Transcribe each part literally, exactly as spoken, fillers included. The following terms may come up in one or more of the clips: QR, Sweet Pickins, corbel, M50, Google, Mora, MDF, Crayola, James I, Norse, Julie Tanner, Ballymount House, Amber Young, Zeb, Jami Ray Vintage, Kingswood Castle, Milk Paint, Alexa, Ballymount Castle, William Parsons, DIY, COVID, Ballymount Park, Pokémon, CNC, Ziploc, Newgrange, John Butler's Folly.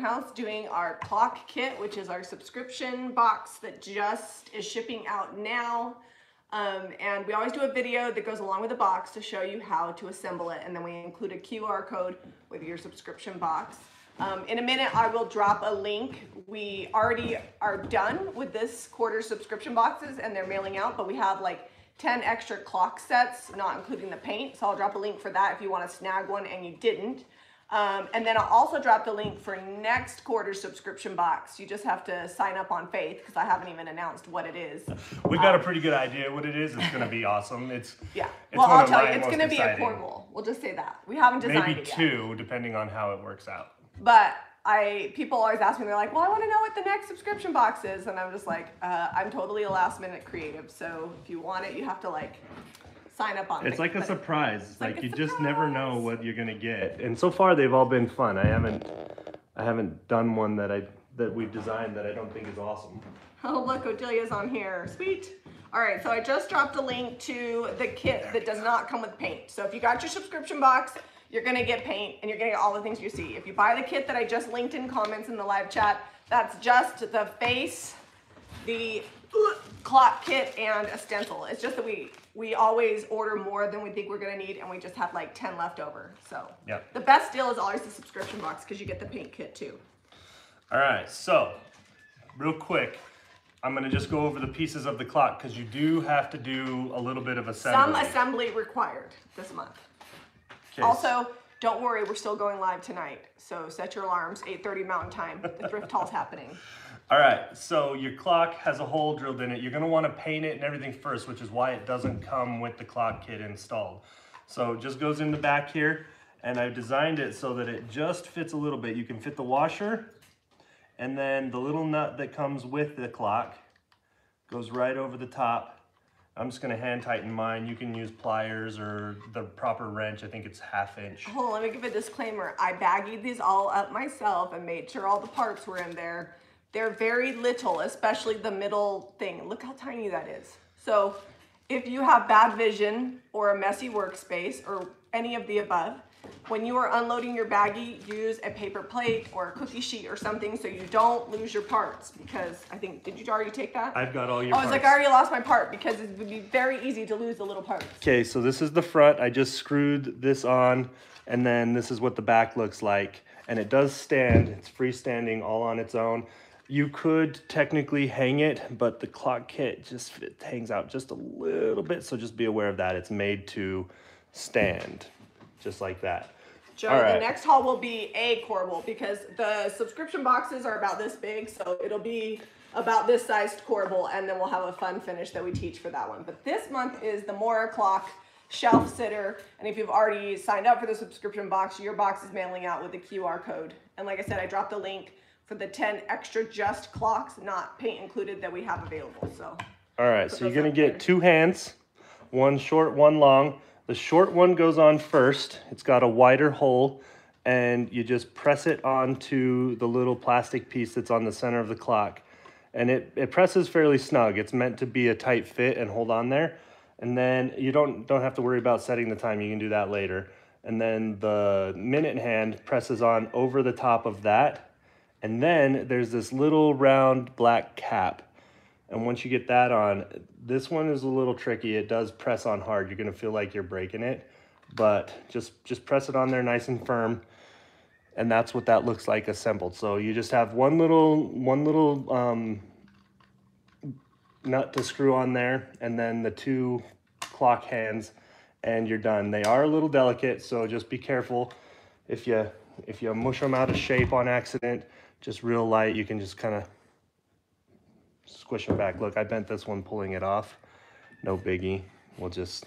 farmhouse doing our clock kit, which is our subscription box that just is shipping out now. Um, and we always do a video that goes along with the box to show you how to assemble it, and then we include a Q R code with your subscription box. Um, in a minute, I will drop a link. We already are done with this quarter's subscription boxes and they're mailing out, but we have like ten extra clock sets, not including the paint. So I'll drop a link for that if you want to snag one and you didn't. Um, and then I'll also drop the link for next quarter's subscription box. You just have to sign up on Faith because I haven't even announced what it is. We've got um, a pretty good idea what it is. It's going to be awesome. It's yeah. It's well, I'll tell you, it's going to be a cornwall. We'll just say that. We haven't designed Maybe it yet. Maybe two, depending on how it works out. But I, people always ask me, they're like, well, I want to know what the next subscription box is. And I'm just like, uh, I'm totally a last minute creative. So if you want it, you have to like... sign up on. It's like a surprise. It's like, like you surprise. Just never know what you're gonna get. And so far they've all been fun. I haven't I haven't done one that I that we've designed that I don't think is awesome. Oh look, Odelia's on here. Sweet. All right, so I just dropped a link to the kit that does not come with paint. So if you got your subscription box, you're gonna get paint and you're gonna get all the things you see. If you buy the kit that I just linked in comments in the live chat, that's just the face, the clock kit, and a stencil. It's just that we we always order more than we think we're going to need, and we just have like ten left over. So yep. The best deal is always the subscription box because you get the paint kit too. All right, so real quick, I'm going to just go over the pieces of the clock because you do have to do a little bit of assembly. Some assembly required this month. Okay. Also, don't worry, we're still going live tonight. So set your alarms, eight thirty Mountain Time. The thrift haul's happening. All right, so your clock has a hole drilled in it. You're gonna wanna paint it and everything first, which is why it doesn't come with the clock kit installed. So it just goes in the back here, and I've designed it so that it just fits a little bit. You can fit the washer, and then the little nut that comes with the clock goes right over the top. I'm just gonna hand tighten mine. You can use pliers or the proper wrench. I think it's half inch. Hold on, let me give a disclaimer. I baggied these all up myself and made sure all the parts were in there. They're very little, especially the middle thing. Look how tiny that is. So if you have bad vision or a messy workspace or any of the above, when you are unloading your baggie, use a paper plate or a cookie sheet or something so you don't lose your parts, because I think, did you already take that? I've got all your parts. I was like, I already lost my part, because it would be very easy to lose the little parts. Okay, so this is the front. I just screwed this on, and then this is what the back looks like. And it does stand. It's freestanding all on its own. You could technically hang it, but the clock kit just it hangs out just a little bit, so just be aware of that. It's made to stand, just like that. Joe, all right. The next haul will be a corbel, because the subscription boxes are about this big, so it'll be about this sized corbel, and then we'll have a fun finish that we teach for that one. But this month is the Mora clock shelf sitter, and if you've already signed up for the subscription box, your box is mailing out with a Q R code. And like I said, I dropped the link for the ten extra just clocks, not paint included, that we have available, so. All right, so you're gonna get two hands, one short, one long. The short one goes on first. It's got a wider hole, and you just press it onto the little plastic piece that's on the center of the clock. And it, it presses fairly snug. It's meant to be a tight fit and hold on there. And then you don't, don't have to worry about setting the time. You can do that later. And then the minute hand presses on over the top of that. And then there's this little round black cap. And once you get that on, this one is a little tricky. It does press on hard. You're gonna feel like you're breaking it, but just, just press it on there nice and firm. And that's what that looks like assembled. So you just have one little, one little um, nut to screw on there, and then the two clock hands, and you're done. They are a little delicate, so just be careful. If you, if you mush them out of shape on accident, just real light, you can just kind of squish them back. Look, I bent this one pulling it off. No biggie. We'll just,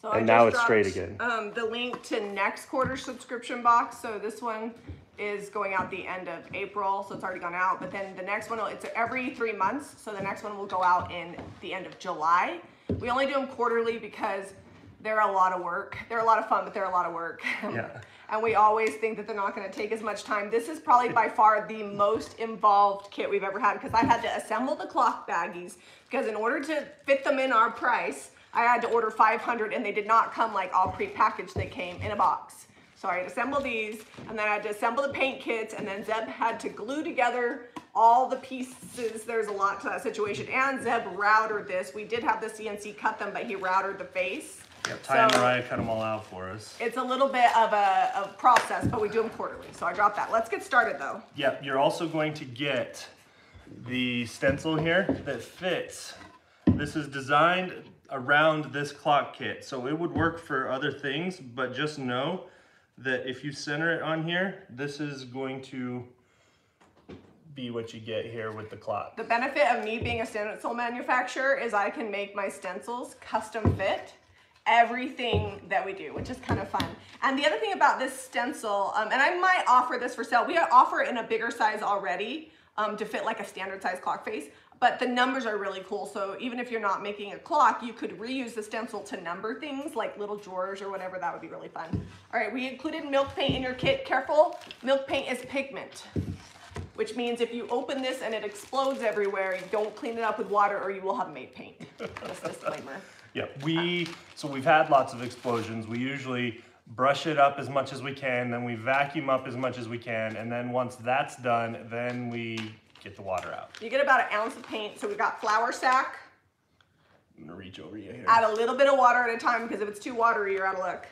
so and I now just it's dropped, straight again. Um, the link to next quarter subscription box. So this one is going out the end of April, so it's already gone out. But then the next one, will, it's every three months. So the next one will go out in the end of July. We only do them quarterly because they're a lot of work. They're a lot of fun, but they're a lot of work. Yeah. And we always think that they're not gonna take as much time. This is probably by far the most involved kit we've ever had, because I had to assemble the clock baggies, because in order to fit them in our price, I had to order five hundred, and they did not come like all prepackaged. They came in a box. So I had to assemble these, and then I had to assemble the paint kits, and then Zeb had to glue together all the pieces. There's a lot to that situation. And Zeb routered this. We did have the C N C cut them, but he routered the face. Yep, Ty and Mariah cut them all out for us. It's a little bit of a, a process, but we do them quarterly. So I dropped that. Let's get started though. Yep, you're also going to get the stencil here that fits. This is designed around this clock kit, so it would work for other things, but just know that if you center it on here, this is going to be what you get here with the clock. The benefit of me being a stencil manufacturer is I can make my stencils custom fit everything that we do, which is kind of fun. And the other thing about this stencil, um, and I might offer this for sale. We offer it in a bigger size already um, to fit like a standard size clock face, but the numbers are really cool. So even if you're not making a clock, you could reuse the stencil to number things like little drawers or whatever. That would be really fun. All right, we included milk paint in your kit. Careful, milk paint is pigment, which means if you open this and it explodes everywhere, you don't clean it up with water or you will have made paint. Just disclaimer. Yeah, we, so we've had lots of explosions. We usually brush it up as much as we can, then we vacuum up as much as we can, and then once that's done, then we get the water out. You get about an ounce of paint. So we got flour sack. I'm gonna reach over you here. Add a little bit of water at a time, because if it's too watery, you're out of luck.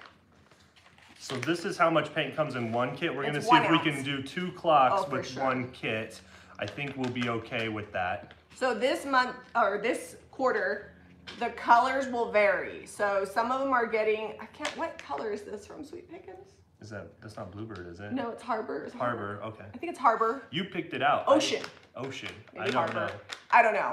So this is how much paint comes in one kit. We're it's gonna see if ounce. we can do two clocks oh, with sure. one kit. I think we'll be okay with that. So this month, or this quarter, the colors will vary. So some of them are getting, I can't, what color is this from Sweet Pickins? Is that, that's not Bluebird, is it? No, it's Harbor. It's Harbor. Harbor, okay. I think it's Harbor. You picked it out. Ocean. I, Ocean. Maybe I don't Harbor. know. I don't know.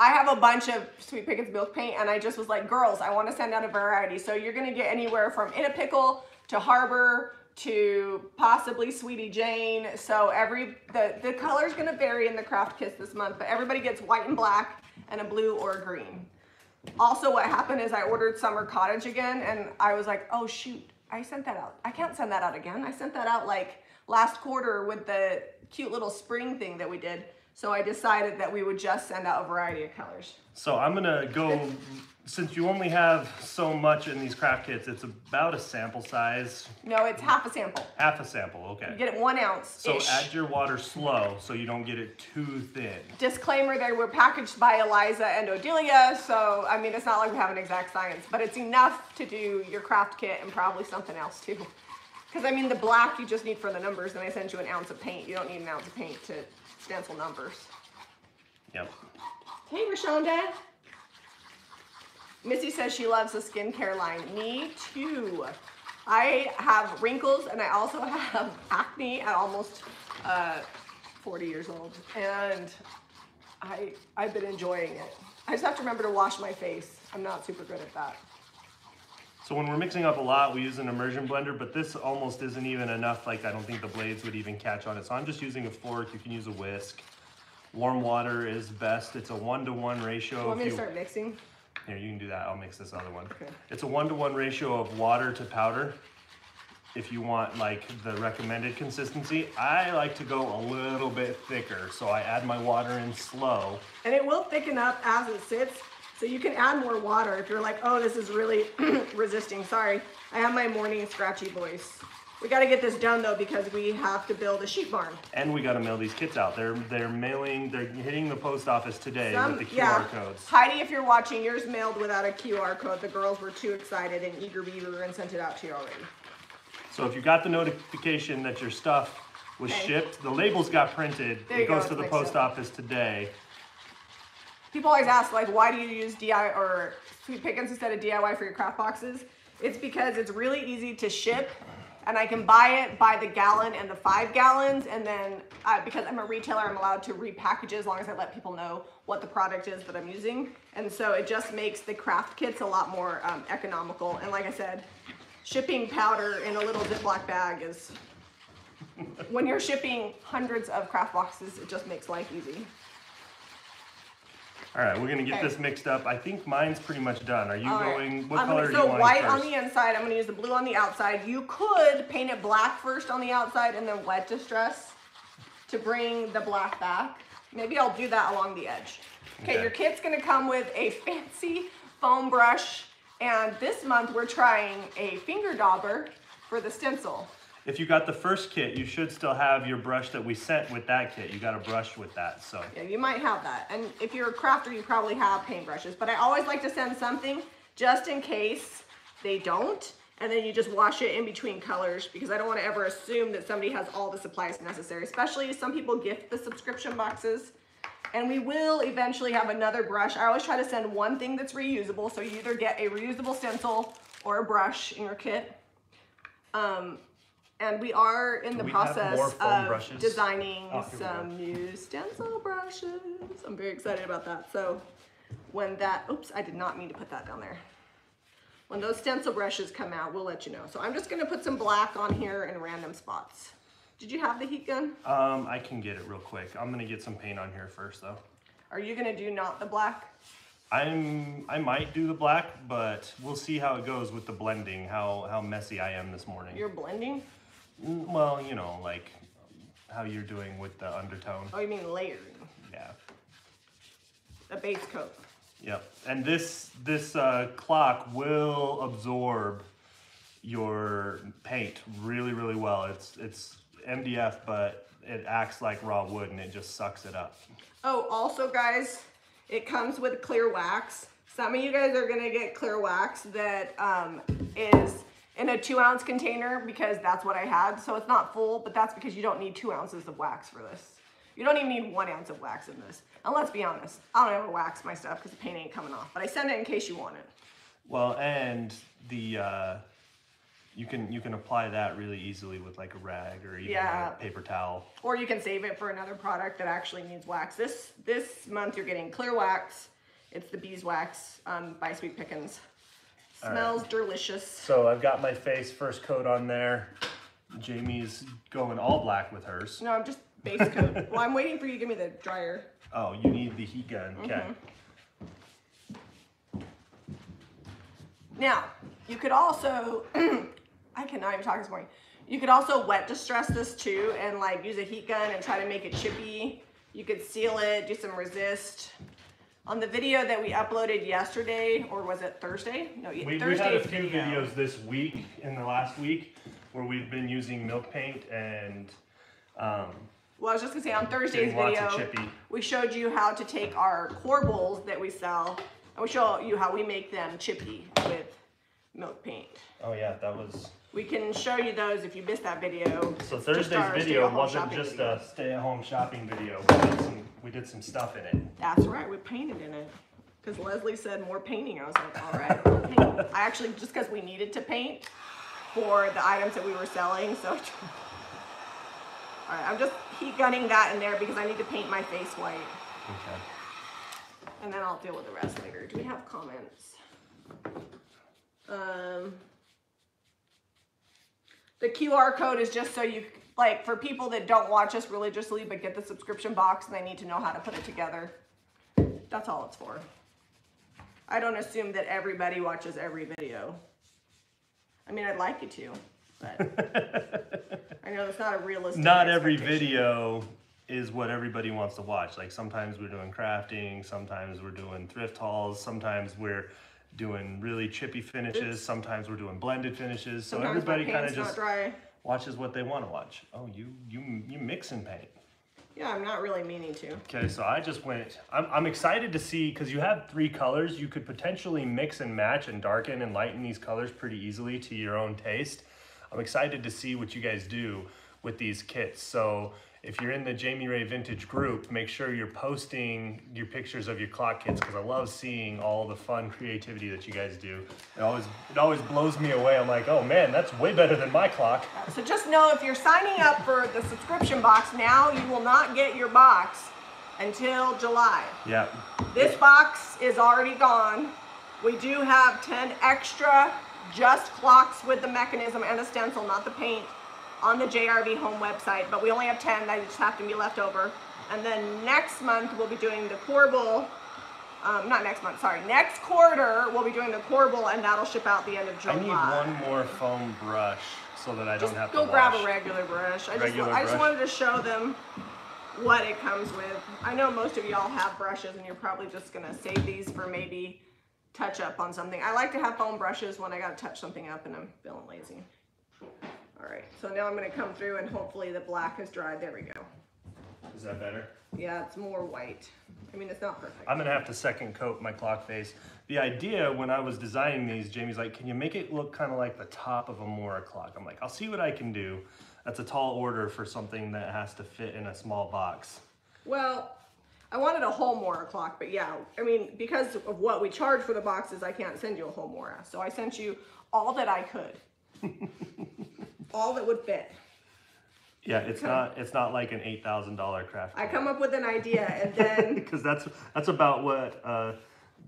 I have a bunch of Sweet Pickins milk paint, and I just was like, girls, I want to send out a variety. So you're going to get anywhere from In a Pickle to Harbor to possibly Sweetie Jane. So every, the, the color's going to vary in the craft kits this month, but everybody gets white and black and a blue or a green. Also, what happened is I ordered Summer Cottage again, and I was like, oh, shoot. I sent that out. I can't send that out again. I sent that out like last quarter with the cute little spring thing that we did. So I decided that we would just send out a variety of colors. So I'm gonna go, since you only have so much in these craft kits, it's about a sample size. No, it's half a sample. Half a sample, okay. You get it one ounce. So add your water slow so you don't get it too thin. Disclaimer, they were packaged by Eliza and Odelia, so I mean, it's not like we have an exact science, but it's enough to do your craft kit and probably something else too. Because I mean, the black you just need for the numbers, and I send you an ounce of paint. You don't need an ounce of paint to stencil numbers. Yep. Hey, Rashonda. Missy says she loves the skincare line. Me too. I have wrinkles, and I also have acne at almost uh, forty years old, and I I've been enjoying it. I just have to remember to wash my face. I'm not super good at that. So when we're mixing up a lot, we use an immersion blender, but this almost isn't even enough. Like, I don't think the blades would even catch on it. So I'm just using a fork. You can use a whisk. Warm water is best. It's a one-to-one ratio. You want me to you... start mixing? Here, you can do that. I'll mix this other one. Okay. It's a one-to-one ratio of water to powder. If you want like the recommended consistency, I like to go a little bit thicker. So I add my water in slow. And it will thicken up as it sits. So you can add more water if you're like, oh, this is really resisting. Sorry, I have my morning scratchy voice. We got to get this done though, because we have to build a sheep barn. And we got to mail these kits out. They're they're mailing. They're hitting the post office today Some, with the Q R yeah. codes. Heidi, if you're watching, yours mailed without a Q R code. The girls were too excited and eager beaver and sent it out to you already. So if you got the notification that your stuff was okay. shipped, the labels got printed. There it goes go. to the post up. office today. People always ask, like, why do you use D I Y or Sweet Pickins instead of D I Y for your craft boxes? It's because it's really easy to ship, and I can buy it by the gallon and the five gallons. And then uh, because I'm a retailer, I'm allowed to repackage it as long as I let people know what the product is that I'm using. And so it just makes the craft kits a lot more um, economical. And like I said, shipping powder in a little Ziploc bag is, when you're shipping hundreds of craft boxes, it just makes life easy. All right, we're gonna get okay. this mixed up. I think mine's pretty much done. Are you All going, right. what um, color so are you wanting first? So white on the inside, I'm gonna use the blue on the outside. You could paint it black first on the outside and then wet distress to bring the black back. Maybe I'll do that along the edge. Okay, okay. Your kit's gonna come with a fancy foam brush, and this month we're trying a finger dauber for the stencil. If you got the first kit, you should still have your brush that we sent with that kit. You got a brush with that, so. Yeah, you might have that. And if you're a crafter, you probably have paintbrushes. But I always like to send something just in case they don't. And then you just wash it in between colors, because I don't want to ever assume that somebody has all the supplies necessary, especially some people gift the subscription boxes. And we will eventually have another brush. I always try to send one thing that's reusable. So you either get a reusable stencil or a brush in your kit. Um, and we are in the process of brushes? designing oh, some new stencil brushes. I'm very excited about that. So when that, oops, I did not mean to put that down there. When those stencil brushes come out, we'll let you know. So I'm just gonna put some black on here in random spots. Did you have the heat gun? Um, I can get it real quick. I'm gonna get some paint on here first though. Are you gonna do not the black? I'm, I might do the black, but we'll see how it goes with the blending, how, how messy I am this morning. You're blending? Well, you know, like how you're doing with the undertone. Oh, you mean layering? Yeah. A base coat. Yep, and this, this uh, clock will absorb your paint really, really well. It's, it's M D F, but it acts like raw wood and it just sucks it up. Oh, also guys, it comes with clear wax. Some of you guys are gonna get clear wax that um, is in a two ounce container, because that's what I had. So it's not full, but that's because you don't need two ounces of wax for this. You don't even need one ounce of wax in this. And let's be honest, I don't ever wax my stuff because the paint ain't coming off, but I send it in case you want it. Well, and the, uh, you can you can apply that really easily with like a rag or even yeah. a paper towel. Or you can save it for another product that actually needs wax. This, this month you're getting clear wax. It's the beeswax um, by Sweet Pickins. Smells right. Delicious. So I've got my face first coat on there. Jamie's going all black with hers. No, I'm just base coat. Well, I'm waiting for you to give me the dryer. Oh, you need the heat gun. Okay. Mm-hmm. Now, you could also, I cannot even talk this morning. You could also wet distress this too and like use a heat gun and try to make it chippy. You could seal it, do some resist. On the video that we uploaded yesterday, or was it Thursday? No, we, Thursday's we had a few video. videos this week, in the last week, where we've been using Milk Paint and um, well, I was just gonna say on Thursday's video, we showed you how to take our core bowls that we sell, and we show you how we make them chippy with Milk Paint. Oh yeah, that was. We can show you those if you missed that video. So Thursday's video wasn't just a stay-at-home shopping video. We did, some, we did some stuff in it. That's right, we painted in it. Because Leslie said more painting. I was like, all right, more painting. I actually, just because we needed to paint for the items that we were selling, so. All right, I'm just heat gunning that in there because I need to paint my face white. Okay. And then I'll deal with the rest later. Do we have comments? Um, the Q R code is just so you, like for people that don't watch us religiously but get the subscription box and they need to know how to put it together. That's all it's for. I don't assume that everybody watches every video. I mean, I'd like you to. But I know that's not a realistic. Not every video is what everybody wants to watch. Like sometimes we're doing crafting, sometimes we're doing thrift hauls, sometimes we're doing really chippy finishes, it's, sometimes we're doing blended finishes. So everybody kind of just dry. watches what they want to watch. Oh, you you you mix and paint. Yeah, I'm not really meaning to. Okay, so I just went, I'm, I'm excited to see, because you have three colors, you could potentially mix and match and darken and lighten these colors pretty easily to your own taste. I'm excited to see what you guys do with these kits. So if you're in the Jami Ray Vintage group, make sure you're posting your pictures of your clock kits, because I love seeing all the fun creativity that you guys do. It always, it always blows me away. I'm like, oh man, that's way better than my clock. So just know if you're signing up for the subscription box now, you will not get your box until July. Yeah. This box is already gone. We do have ten extra just clocks with the mechanism and a stencil, not the paint, on the J R V home website, but we only have ten that just have to be left over. And then next month we'll be doing the core bowl, um, not next month, sorry, next quarter we'll be doing the core bowl, and that'll ship out the end of July. I need one more foam brush so that I just don't have to go grab wash. a regular brush. I, regular just, brush. I just wanted to show them what it comes with. I know most of y'all have brushes and you're probably just gonna save these for maybe touch up on something. I like to have foam brushes when I gotta touch something up and I'm feeling lazy. All right, so now I'm going to come through and hopefully the black is dried. There we go. Is that better? Yeah, it's more white. I mean, it's not perfect. I'm going to have to second coat my clock face. The idea when I was designing these, Jamie's like, can you make it look kind of like the top of a Mora clock? I'm like, I'll see what I can do. That's a tall order for something that has to fit in a small box. Well, I wanted a whole Mora clock, but yeah, I mean, because of what we charge for the boxes, I can't send you a whole Mora. So I sent you all that I could. All that would fit. Yeah, it's come, not it's not like an eight thousand dollar craft I come up with an idea and then because that's that's about what uh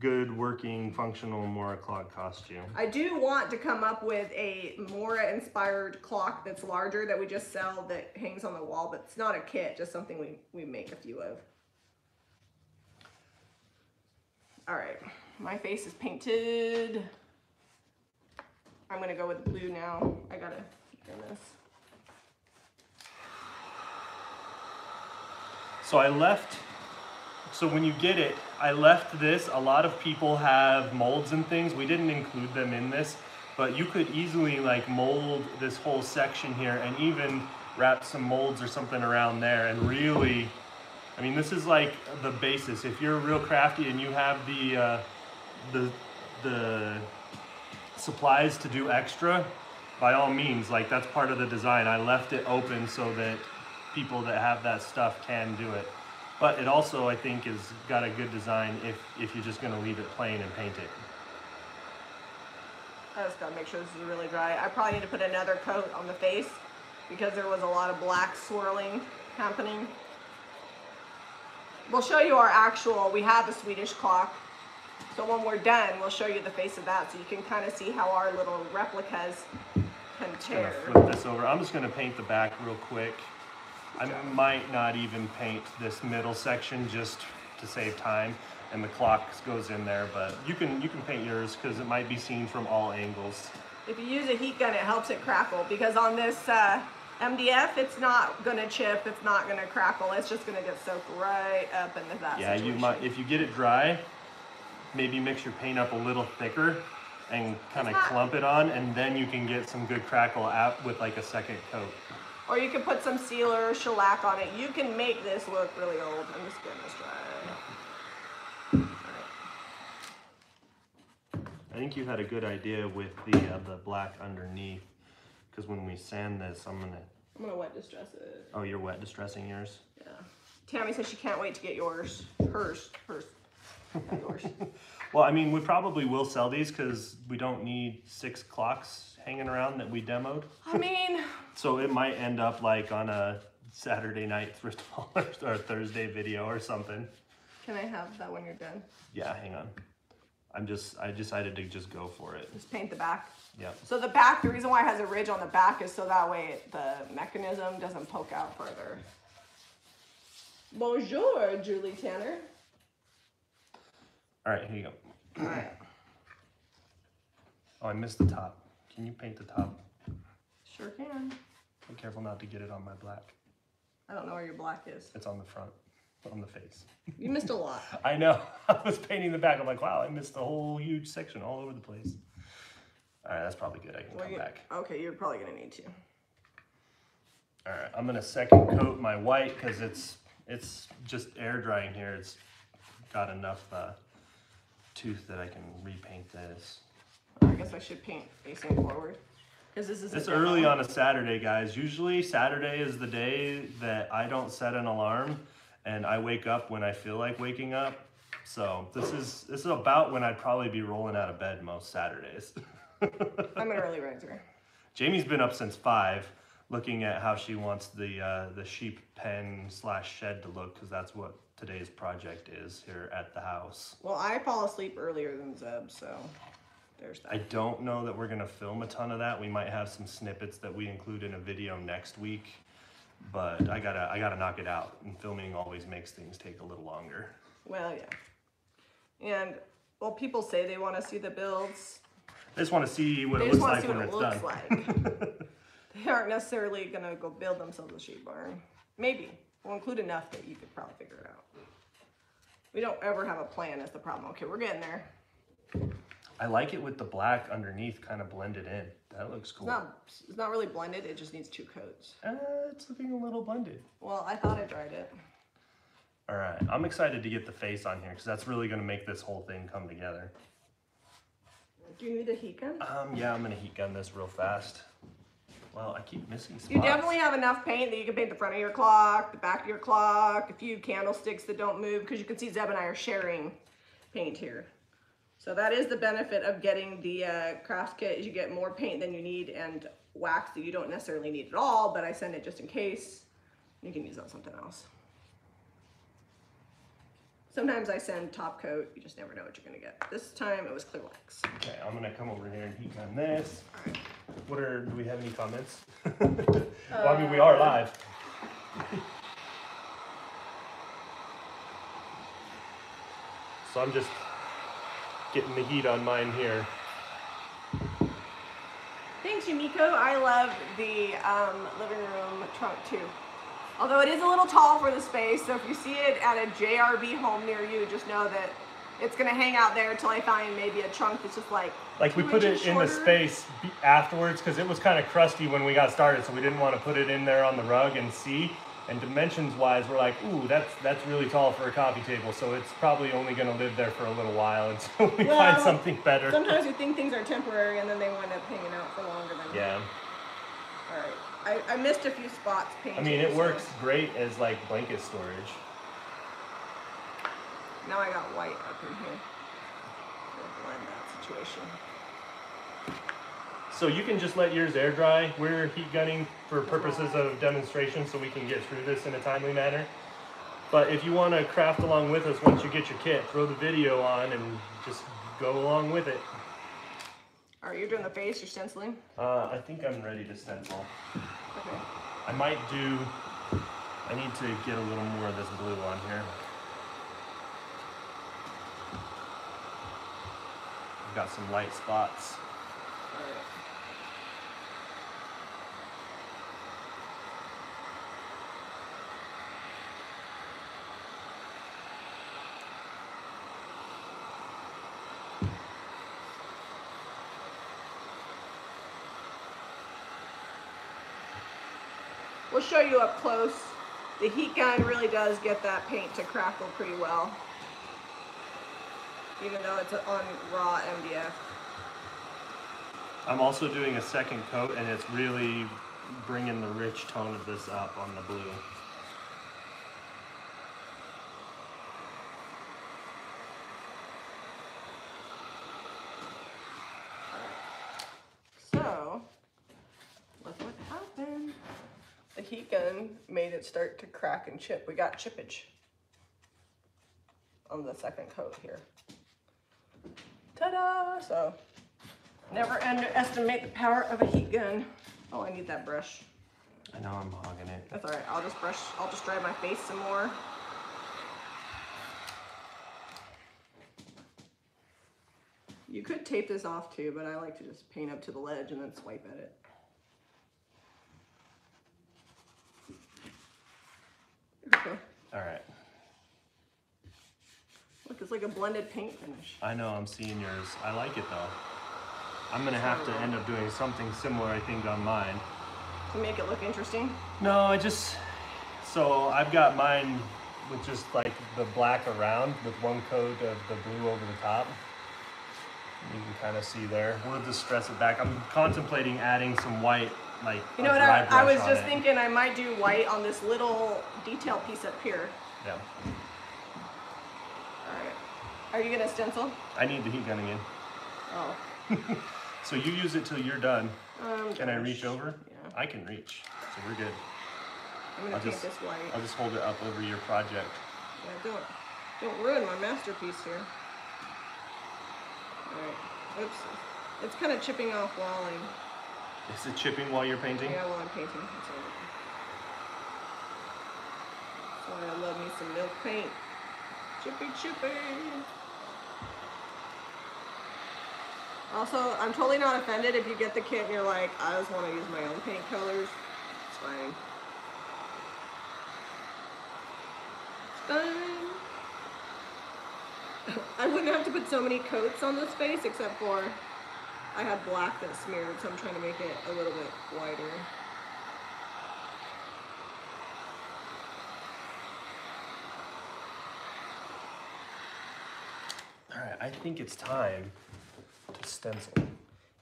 good working functional Mora clock costs you. I do want to come up with a Mora inspired clock that's larger that we just sell that hangs on the wall, but it's not a kit, just something we we make a few of. All right, my face is painted. I'm gonna go with blue now. I gotta do this. So I left, so when you get it, I left this. A lot of people have molds and things. We didn't include them in this, but you could easily like mold this whole section here and even wrap some molds or something around there. And really, I mean, this is like the basis. If you're real crafty and you have the, uh, the, the supplies to do extra, by all means, like that's part of the design. I left it open so that people that have that stuff can do it, but it also I think is got a good design if if you're just going to leave it plain and paint it. I just gotta make sure this is really dry. I probably need to put another coat on the face because there was a lot of black swirling happening. We'll show you our actual, we have a Swedish clock, so when we're done we'll show you the face of that so you can kind of see how our little replicas can tear. I'm gonna flip this over. I'm just going to paint the back real quick. I might not even paint this middle section just to save time, and the clock goes in there, but you can you can paint yours because it might be seen from all angles. If you use a heat gun, it helps it crackle, because on this uh, M D F, it's not going to chip, it's not going to crackle, it's just going to get soaked right up into that Yeah, situation. You might, if you get it dry, maybe mix your paint up a little thicker and kind of clump it on, and then you can get some good crackle out with like a second coat. Or you can put some sealer or shellac on it. You can make this look really old. I'm just getting this dry. All right. I think you had a good idea with the uh, the black underneath, because when we sand this, I'm gonna. I'm gonna wet distress it. Oh, you're wet distressing yours? Yeah. Tammy says she can't wait to get yours. Hers. Hers. Not yours. Well, I mean, we probably will sell these because we don't need six clocks hanging around that we demoed. I mean. So it might end up like on a Saturday night thrift haul or Thursday video or something. Can I have that when you're done? Yeah, hang on. I'm just, I decided to just go for it. Just paint the back? Yeah. So the back, the reason why it has a ridge on the back is so that way it, the mechanism doesn't poke out further. Bonjour, Julie Tanner. All right, here you go. All right. Oh, I missed the top. Can you paint the top? Sure can. Be careful not to get it on my black. I don't know where your black is. It's on the front, on the face. You missed a lot. I know. I was painting the back. I'm like, wow, I missed the whole huge section all over the place. All right, that's probably good. I can well, come you, back. Okay, you're probably going to need to. All right, I'm going to second coat my white because it's, it's just air drying here. It's got enough uh, tooth that I can repaint this. I guess I should paint facing forward. This is it's early one. On a Saturday, guys. Usually Saturday is the day that I don't set an alarm and I wake up when I feel like waking up. So this is this is about when I'd probably be rolling out of bed most Saturdays. I'm an early riser. Jamie's been up since five looking at how she wants the uh, the sheep pen slash shed to look, because that's what today's project is here at the house. Well, I fall asleep earlier than Zeb, so... There's that. I don't know that we're going to film a ton of that. We might have some snippets that we include in a video next week, but I gotta, I gotta knock it out, and filming always makes things take a little longer. Well, yeah. And, well, people say they want to see the builds. They just want to see what it looks like when it's done. They aren't necessarily going to go build themselves a sheep barn. Maybe. We'll include enough that you could probably figure it out. We don't ever have a plan, is the problem. Okay, we're getting there. I like it with the black underneath kind of blended in. That looks cool. It's not, it's not really blended, it just needs two coats. Uh, it's looking a little blended. Well, I thought I dried it. All right, I'm excited to get the face on here because that's really gonna make this whole thing come together. Do you need a heat gun? Um, yeah, I'm gonna heat gun this real fast. Well, I keep missing spots. You definitely have enough paint that you can paint the front of your clock, the back of your clock, a few candlesticks that don't move, because you can see Zeb and I are sharing paint here. So that is the benefit of getting the uh, crafts kit, is you get more paint than you need and wax that you don't necessarily need at all, but I send it just in case. You can use that on something else. Sometimes I send top coat, you just never know what you're gonna get. This time it was clear wax. Okay, I'm gonna come over here and heat gun this. All right. What are, do we have any comments? Well, uh, I mean, we are live. So I'm just getting the heat on mine here. Thanks, Yumiko. I love the um, living room trunk too. Although it is a little tall for the space, so if you see it at a J R B home near you, just know that it's gonna hang out there until I find maybe a trunk that's just like Like we put it shorter. in the space afterwards, because it was kind of crusty when we got started, so we didn't want to put it in there on the rug and see. And dimensions-wise, we're like, ooh, that's that's really tall for a coffee table, so it's probably only gonna live there for a little while until we well, find something better. Sometimes you think things are temporary, and then they wind up hanging out for longer than Yeah. All right. I, I missed a few spots painting. I mean, it so. works great as like blanket storage. Now I got white up in here. We'll blend that situation. So you can just let yours air dry. We're heat gunning for purposes of demonstration so we can get through this in a timely manner. But if you want to craft along with us once you get your kit, throw the video on and just go along with it. Are you doing the face or stenciling? Uh, I think I'm ready to stencil. Okay. I might do, I need to get a little more of this blue on here. I've got some light spots. All right. We'll show you up close. The heat gun really does get that paint to crackle pretty well, even though it's on raw M D F. I'm also doing a second coat, and it's really bringing the rich tone of this up on the blue. Heat gun made it start to crack and chip. We got chippage on the second coat here. Ta-da! So never underestimate the power of a heat gun. Oh, I need that brush. I know I'm hogging it. That's all right. I'll just brush. I'll just dry my face some more. You could tape this off too, but I like to just paint up to the ledge and then swipe at it. All right. Look, it's like a blended paint finish. I know, I'm seeing yours. I like it though. I'm gonna have to end up doing something similar, I think, on mine. To make it look interesting? No, I just, so I've got mine with just like the black around with one coat of the blue over the top. You can kind of see there. We'll distress it back. I'm contemplating adding some white. Like you know what, I, I was just it. thinking I might do white on this little detail piece up here. Yeah. All right. Are you gonna stencil? I need the heat gun again. Oh. So you use it till you're done. Um, can gosh. I reach over? Yeah. I can reach, so we're good. I'm gonna I'll paint just, this white. I'll just hold it up over your project. Yeah, don't, don't ruin my masterpiece here. All right, oops. It's kind of chipping off walling. Is it chipping while you're painting? Yeah, while I'm painting. That's all right. That's why I love me some Milk Paint. Chippy, chippy. Also, I'm totally not offended if you get the kit and you're like, I just want to use my own paint colors. It's fine. It's fine. I wouldn't have to put so many coats on this face, except for I had black that smeared, so I'm trying to make it a little bit wider. Alright, I think it's time to stencil.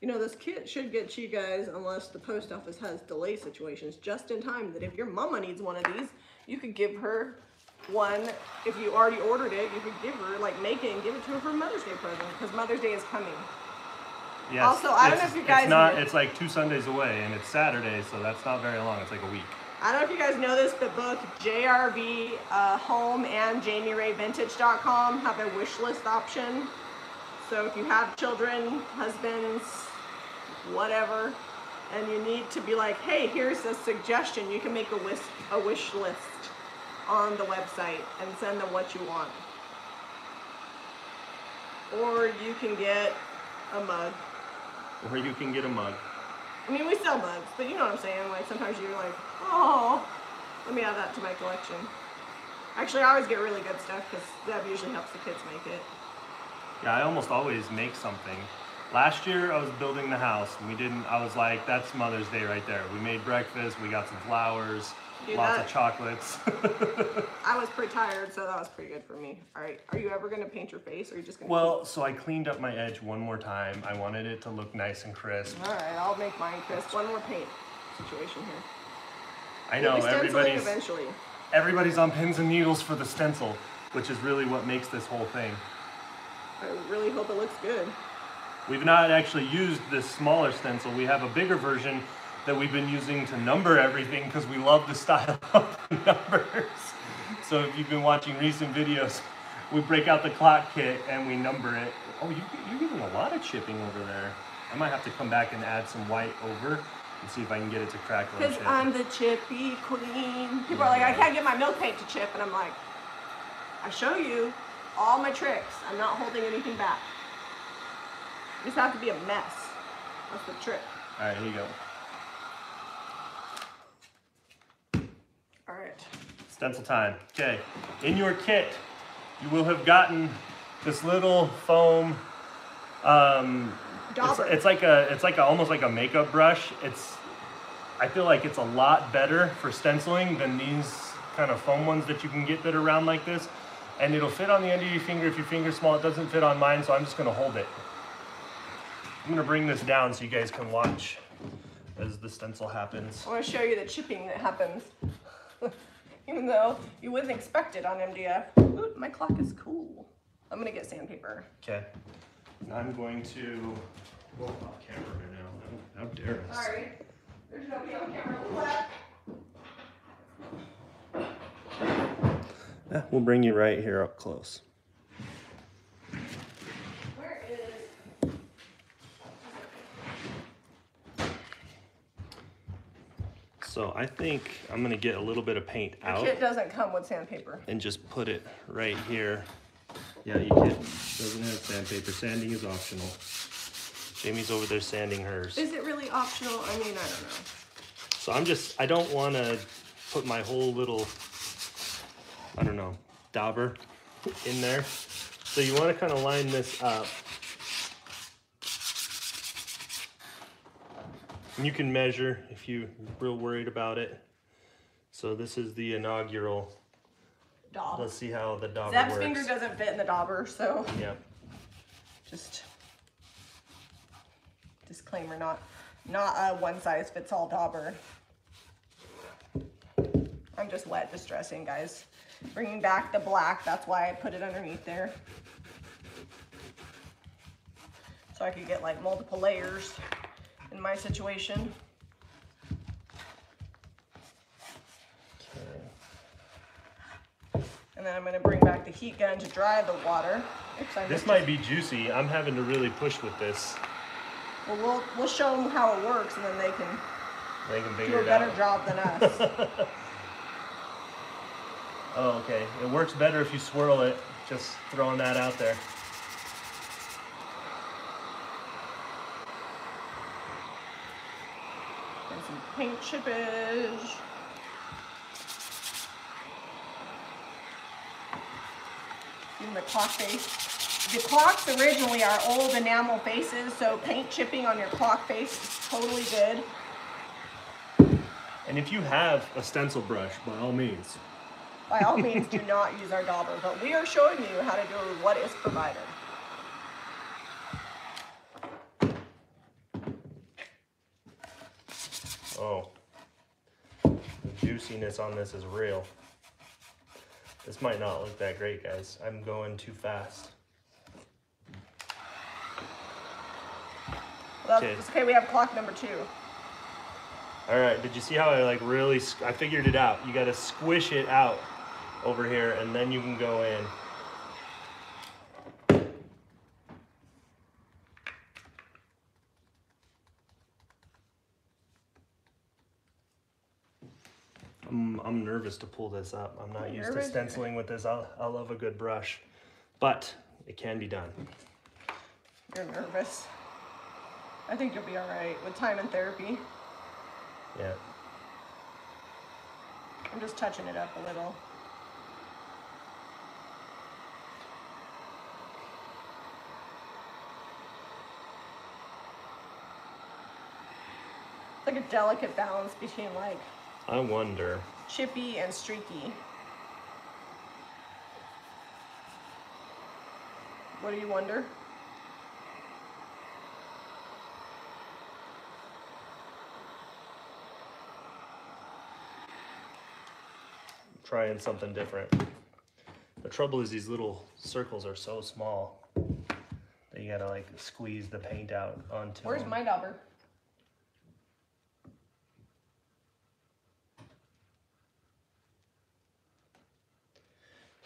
You know, this kit should get you guys, unless the post office has delay situations, just in time that if your mama needs one of these, you could give her one. If you already ordered it, you could give her, like, make it and give it to her for Mother's Day present, because Mother's Day is coming. Yes. Also, I don't know if you guys... It's not, it's like two Sundays away, and it's Saturday, so that's not very long. It's like a week. I don't know if you guys know this, but both J R V uh, Home and Jami Ray Vintage dot com have a wish list option. So if you have children, husbands, whatever, and you need to be like, hey, here's a suggestion, you can make a wish, a wish list on the website and send them what you want. Or you can get a mug. Or you can get a mug. I mean, we sell mugs, but you know what I'm saying. Like, sometimes you're like, oh, let me add that to my collection. Actually, I always get really good stuff because Zeb usually helps the kids make it. Yeah, I almost always make something. Last year I was building the house and we didn't, I was like, that's Mother's Day right there. We made breakfast, we got some flowers, Dude, lots that, of chocolates. I was pretty tired, so that was pretty good for me. All right, are you ever gonna paint your face or are you just gonna Well, paint? So I cleaned up my edge one more time. I wanted it to look nice and crisp. All right, I'll make mine crisp. One more paint situation here. I know, we'll be everybody's, eventually. everybody's on pins and needles for the stencil, which is really what makes this whole thing. I really hope it looks good. We've not actually used this smaller stencil. We have a bigger version that we've been using to number everything because we love the style of the numbers. So if you've been watching recent videos, we break out the clock kit and we number it. Oh, you, you're getting a lot of chipping over there. I might have to come back and add some white over and see if I can get it to crackle. Because I'm the chippy queen. People yeah. are like, I can't get my Milk Paint to chip. And I'm like, I show you all my tricks. I'm not holding anything back. You just have to be a mess. That's the trick. All right, here you go. All right. Stencil time. Okay. In your kit, you will have gotten this little foam. Um, it's, it's like a, it's like a, almost like a makeup brush. It's, I feel like it's a lot better for stenciling than these kind of foam ones that you can get that are round like this. And it'll fit on the end of your finger. If your finger's small, it doesn't fit on mine, so I'm just gonna hold it. I'm gonna bring this down so you guys can watch as the stencil happens. I wanna show you the chipping that happens. Even though you wouldn't expect it on M D F. Ooh, my clock is cool. I'm gonna get sandpaper. Okay. I'm going to roll off camera right now. How dare us. Sorry. There's nobody on camera left. Yeah, we'll bring you right here up close. So I think I'm gonna get a little bit of paint out. Your kit doesn't come with sandpaper. And just put it right here. Yeah, your kit doesn't have sandpaper. Sanding is optional. Jamie's over there sanding hers. Is it really optional? I mean, I don't know. So I'm just, I don't wanna put my whole little, I don't know, dauber in there. So you wanna kinda line this up. And you can measure if you're real worried about it. So this is the inaugural daub. Let's see how the dauber Zeb's works. Finger doesn't fit in the dauber, so yeah. Just disclaimer, not not a one size fits all dauber. I'm just wet distressing, guys. Bringing back the black, that's why I put it underneath there. So I could get like multiple layers. In my situation. Okay. And then I'm gonna bring back the heat gun to dry the water. Oops, I this might it. be juicy. I'm having to really push with this. Well, we'll, we'll show them how it works and then they can, they can figure do a it better out. job than us. Oh, okay. It works better if you swirl it. Just throwing that out there. Paint chippage. in the clock face. The clocks originally are old enamel faces, so paint chipping on your clock face is totally good. And if you have a stencil brush, by all means. By all means, do not use our dauber, but we are showing you how to do what is provided. Oh, the juiciness on this is real. This might not look that great, guys. I'm going too fast. Well, okay. It's okay, we have clock number two. All right, did you see how I like really, I figured it out. You gotta squish it out over here and then you can go in. I'm, I'm nervous to pull this up. I'm not I'm used nervous. to stenciling with this. I'll, I'll love a good brush, but it can be done. You're nervous. I think you'll be all right with time and therapy. Yeah. I'm just touching it up a little. It's like a delicate balance between like I wonder chippy and streaky. What do you wonder? Trying something different. The trouble is these little circles are so small that you gotta like squeeze the paint out onto Where's them. my dauber?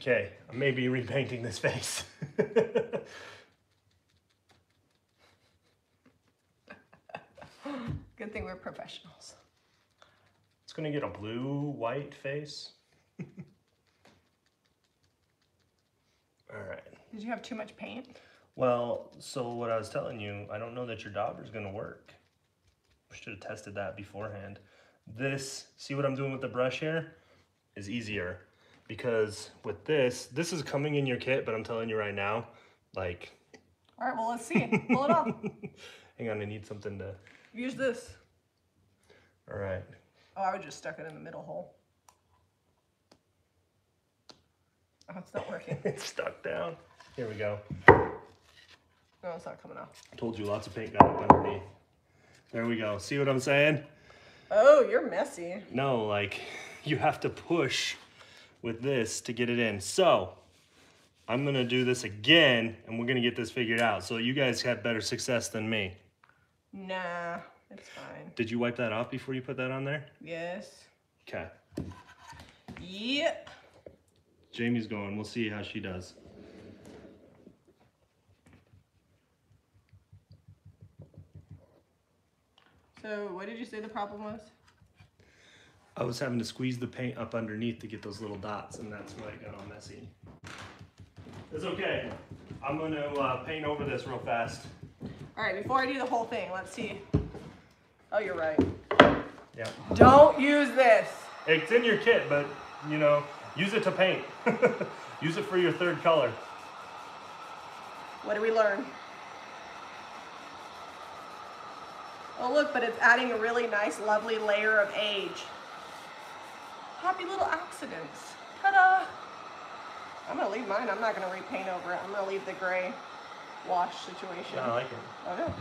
Okay, I may be repainting this face. Good thing we're professionals. It's gonna get a blue white face. All right. Did you have too much paint? Well, so what I was telling you, I don't know that your dauber is going to work. We should have tested that beforehand. This, see what I'm doing with the brush here, is easier because with this, this is coming in your kit, but I'm telling you right now, like. All right, well, let's see it. Pull it off. Hang on, I need something to. Use this. All right. Oh, I would just stuck it in the middle hole. Oh, it's not working. It's stuck down. Here we go. No, it's not coming off. I told you lots of paint got up underneath. There we go. See what I'm saying? Oh, you're messy. No, like you have to push with this to get it in. So I'm going to do this again and we're going to get this figured out. So you guys have better success than me. Nah, it's fine. Did you wipe that off before you put that on there? Yes. Okay. Yep. Jamie's going. We'll see how she does. So what did you say the problem was? I was having to squeeze the paint up underneath to get those little dots, and that's why it got all messy. It's okay. I'm going to uh, paint over this real fast. All right, before I do the whole thing, let's see. Oh, you're right. Yeah. Don't use this. It's in your kit, but, you know, use it to paint. Use it for your third color. What did we learn? Oh look, but it's adding a really nice, lovely layer of age. Happy little accidents. Ta-da! I'm gonna leave mine. I'm not gonna repaint over it. I'm gonna leave the gray wash situation. No, I like it. Oh yeah.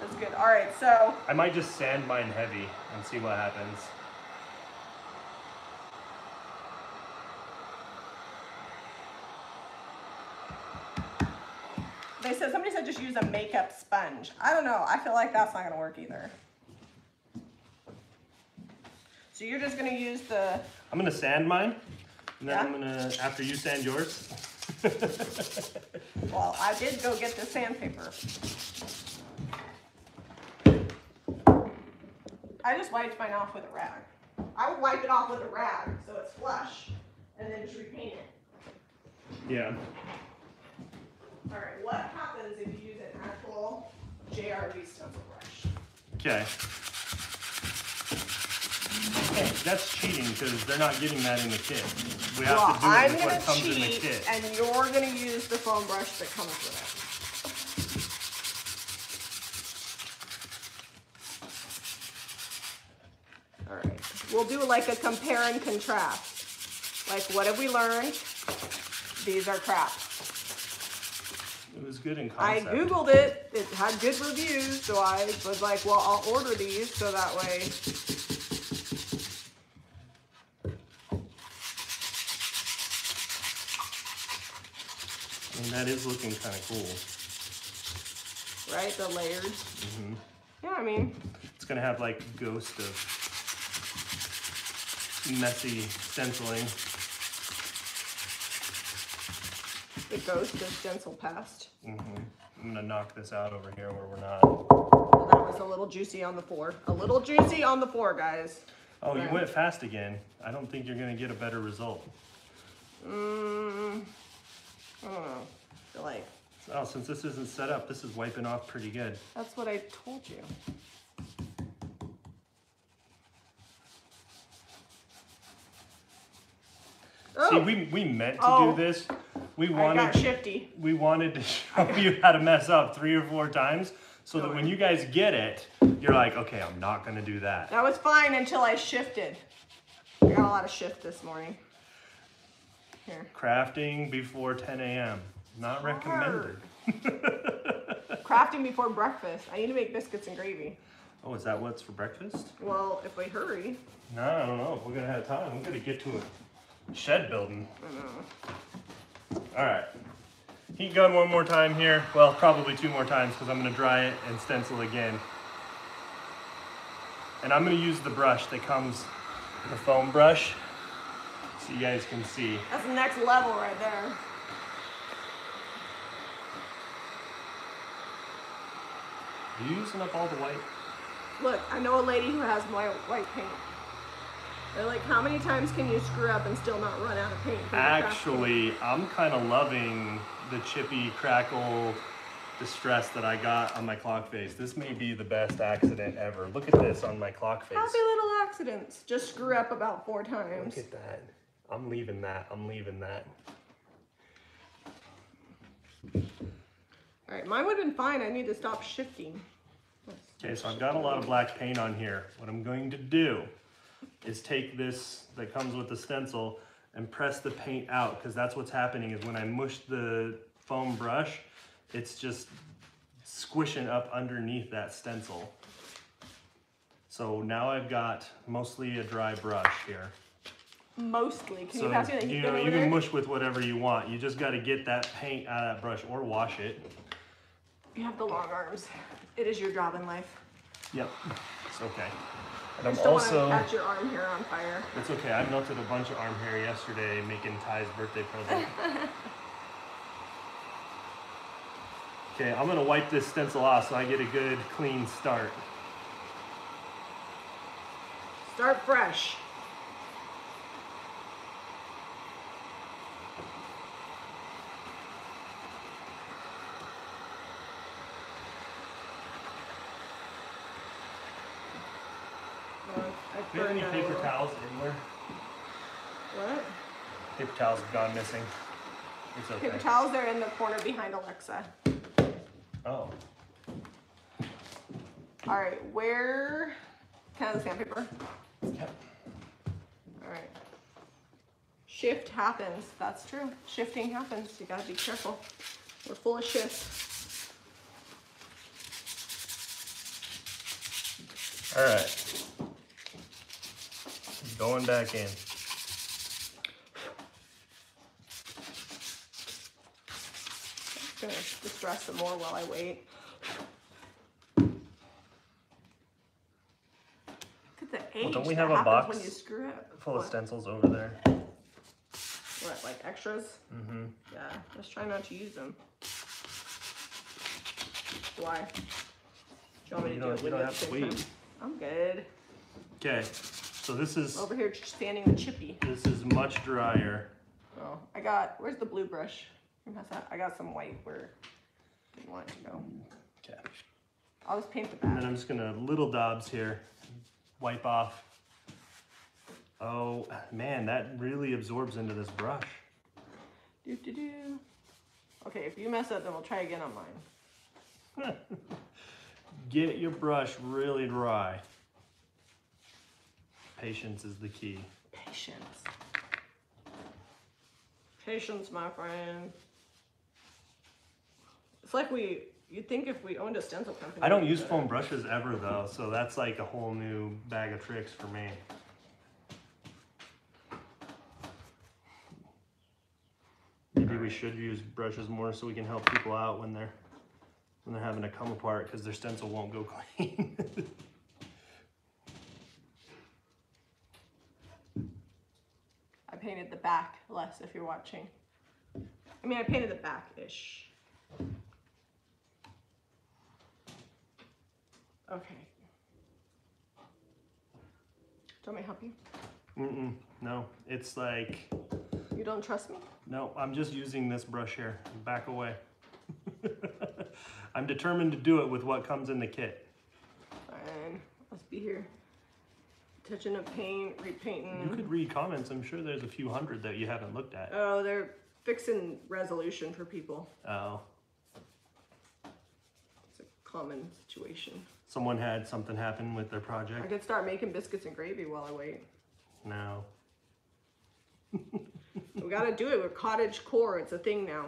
That's good. All right, so. I might just sand mine heavy and see what happens. They said, somebody said just use a makeup sponge. I don't know. I feel like that's not going to work either. So you're just going to use the... I'm going to sand mine. And then yeah. I'm going to, after you sand yours. Well, I did go get the sandpaper. I just wiped mine off with a rag. I would wipe it off with a rag so it's flush and then just repaint it. Yeah. All right, what happens if you use an actual J R V stencil brush? Okay. Okay, that's cheating because they're not getting that in the kit. We have well, to do it I'm with what comes in the kit. And you're going to use the foam brush that comes with it. All right, we'll do like a compare and contrast. Like, what have we learned? These are crap. It was good in concept. I Googled it, it had good reviews, so I was like, well, I'll order these so that way. I mean, that is looking kind of cool. Right, the layers? Mm-hmm. Yeah, I mean. It's gonna have like ghost of messy stenciling. The ghost of stencil past. Mm-hmm. I'm gonna knock this out over here where we're not. Well, that was a little juicy on the floor. A little juicy on the floor, guys. Oh, but you went fast again. I don't think you're gonna get a better result. Mm, I don't know. I feel like. Oh, since this isn't set up, this is wiping off pretty good. That's what I told you. See, we, we meant to oh, do this. We wanted, I got shifty. We wanted to show you how to mess up three or four times so that when you guys get it, you're like, okay, I'm not going to do that. That was fine until I shifted. I got a lot of shift this morning. Here. Crafting before ten A M Not recommended. Crafting before breakfast. I need to make biscuits and gravy. Oh, is that what's for breakfast? Well, if we hurry. No, I don't know. If we're going to have time. I'm going to get to it. Shed building. Mm-hmm. All right, heat gun one more time here. Well, probably two more times because I'm going to dry it and stencil again. And I'm going to use the brush that comes, the foam brush, so you guys can see. That's the next level right there. Are you using up all the white? Look, I know a lady who has my white paint. They're like, how many times can you screw up and still not run out of paint? Actually, I'm kind of loving the chippy, crackle distress that I got on my clock face. This may be the best accident ever. Look at this on my clock face. Happy little accidents. Just screw up about four times. Look at that. I'm leaving that. I'm leaving that. All right, mine would have been fine. I need to stop shifting. Okay, so I've got a lot of black paint on here. What I'm going to do is take this that comes with the stencil and press the paint out, because that's what's happening is when I mush the foam brush, it's just squishing up underneath that stencil. So now I've got mostly a dry brush here. Mostly. Can so you pass me that heat gun? You know, you can mush with whatever you want. You just got to get that paint out of that brush or wash it. You have the long arms. It is your job in life. Yep. It's okay. And I'm also want to catch your arm hair on fire. It's okay. I melted a bunch of arm hair yesterday making Ty's birthday present. Okay, I'm gonna wipe this stencil off so I get a good clean start. Start fresh. Do you have any paper towels anywhere? What? Paper towels have gone missing. It's okay. Paper towels are in the corner behind Alexa. Oh. All right, where? Can I have the sandpaper? Yep. All right. Shift happens. That's true. Shifting happens. You gotta be careful. We're full of shifts. All right. Going back in. I'm gonna distress some more while I wait. Look at the age. Well, don't we have a box when you screw up? Full what? Of stencils over there? What, like extras? Mm-hmm. Yeah, just try not to use them. Why? Do you want me to do it? We don't have to wait. I'm good. Okay. So this is over here standing the chippy. This is much drier. Oh, I got, where's the blue brush? How's that? I got some white where I didn't want it to go. Okay. I'll just paint the back. And then I'm just gonna little daubs here, wipe off Oh man, that really absorbs into this brush. Do, do, do. Okay, if you mess up, then we'll try again on mine. Get your brush really dry. Patience is the key. Patience. Patience, my friend. It's like we, you'd think if we owned a stencil company. I don't use foam brushes ever though, so that's like a whole new bag of tricks for me. Maybe we should use brushes more so we can help people out when they're when they're having to come apart because their stencil won't go clean. I painted the back less if you're watching. I mean, I painted the back-ish. Okay. Do you want me to help you? Mm-mm. No, it's like... You don't trust me? No, I'm just using this brush here. Back away. I'm determined to do it with what comes in the kit. Fine. Let's be here. Touching up paint, repainting. You could read comments. I'm sure there's a few hundred that you haven't looked at. Oh, they're fixing resolution for people. Oh. It's a common situation. Someone had something happen with their project. I could start making biscuits and gravy while I wait. No. We gotta do it with cottage core. It's a thing now.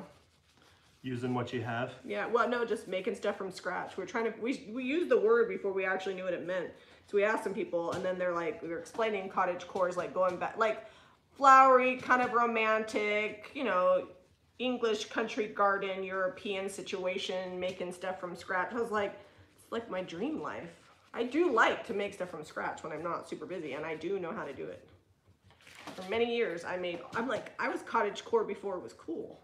Using what you have? Yeah, well, no, just making stuff from scratch. We're trying to, we, we used the word before we actually knew what it meant. So we asked some people and then they're like, we were explaining cottage core is like going back, like flowery, kind of romantic, you know, English country garden, European situation, making stuff from scratch. I was like, it's like my dream life. I do like to make stuff from scratch when I'm not super busy and I do know how to do it. For many years, I made, I'm like, I was cottage core before it was cool.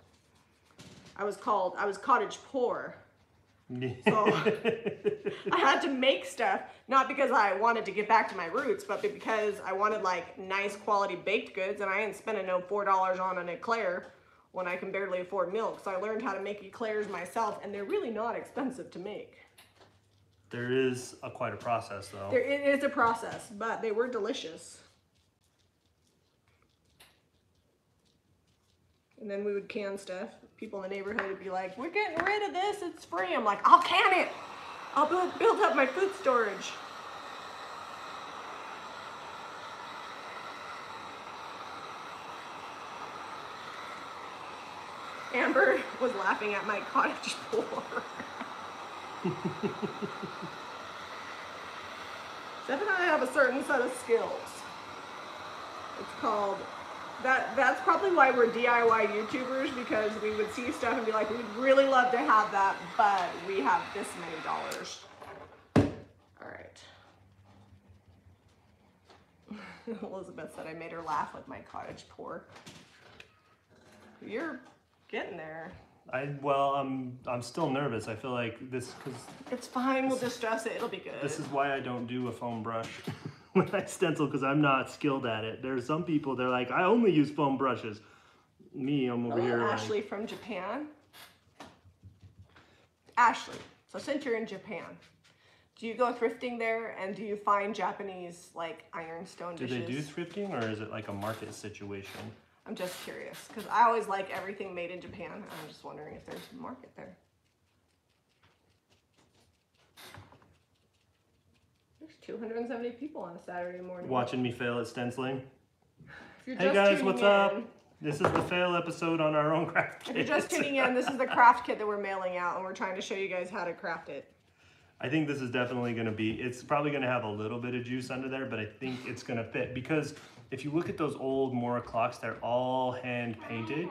I was called, I was cottage poor. So I had to make stuff, not because I wanted to get back to my roots, but because I wanted like nice quality baked goods and I ain't spending no four dollars on an eclair when I can barely afford milk. So I learned how to make eclairs myself and they're really not expensive to make. There is a, quite a process though. There, it is a process, but they were delicious. And then we would can stuff. People in the neighborhood would be like, we're getting rid of this, it's free. I'm like, I'll can it. I'll build, build up my food storage. Amber was laughing at my cottage pour. Steph and I have a certain set of skills. It's called That, that's probably why we're D I Y YouTubers, because we would see stuff and be like, we'd really love to have that, but we have this many dollars. All right. Elizabeth said I made her laugh with my cottage pour. You're getting there. I, well, I'm, I'm still nervous. I feel like this, because... It's fine. We'll just dress it. It'll be good. This is why I don't do a foam brush. When I stencil, because I'm not skilled at it. There's some people, they're like, I only use foam brushes. Me, I'm over oh, here. Ashley like, from Japan. Ashley, so since you're in Japan, do you go thrifting there and do you find Japanese like ironstone dishes? Do they do thrifting or is it like a market situation? I'm just curious because I always like everything made in Japan. I'm just wondering if there's a market there. two hundred seventy people on a Saturday morning. Watching me fail at stenciling. Hey guys, what's up? This is the fail episode on our own craft kit. If you're just tuning in, this is the craft kit that we're mailing out and we're trying to show you guys how to craft it. I think this is definitely going to be, it's probably going to have a little bit of juice under there, but I think it's going to fit because if you look at those old Mora clocks, they're all hand painted.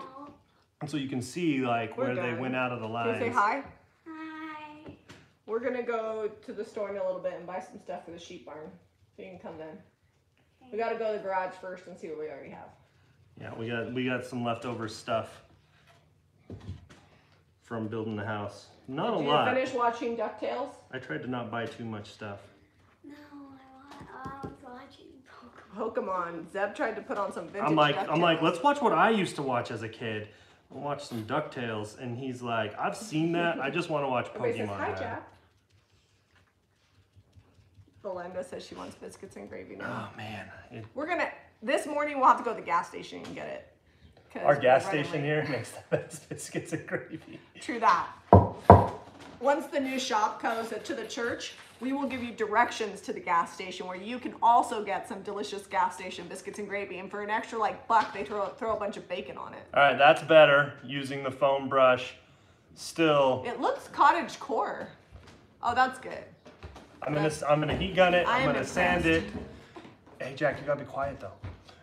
And so you can see like where they went out of the lines. Can you say hi? We're gonna go to the store in a little bit and buy some stuff for the sheep barn. So you can come then. We gotta go to the garage first and see what we already have. Yeah, we got we got some leftover stuff from building the house. Not a lot. Did you finish watching DuckTales? I tried to not buy too much stuff. No, I was watching Pokemon. Pokemon. Zeb tried to put on some vintage I'm like, DuckTales. I'm like, let's watch what I used to watch as a kid. We'll watch some DuckTales, and he's like, I've seen that. I just want to watch Pokemon. Says, hi, Jack. Belinda says she wants biscuits and gravy now. Oh man, it... we're gonna This morning we'll have to go to the gas station and get it. Our gas station here makes the best biscuits and gravy. True that. Once the new shop comes to the church, we will give you directions to the gas station where you can also get some delicious gas station biscuits and gravy. And for an extra like buck, they throw, throw a bunch of bacon on it. All right, that's better using the foam brush. Still, it looks cottage core. Oh, that's good. I'm gonna I'm gonna heat gun it. I'm gonna sand it. Hey Jack, you gotta be quiet though.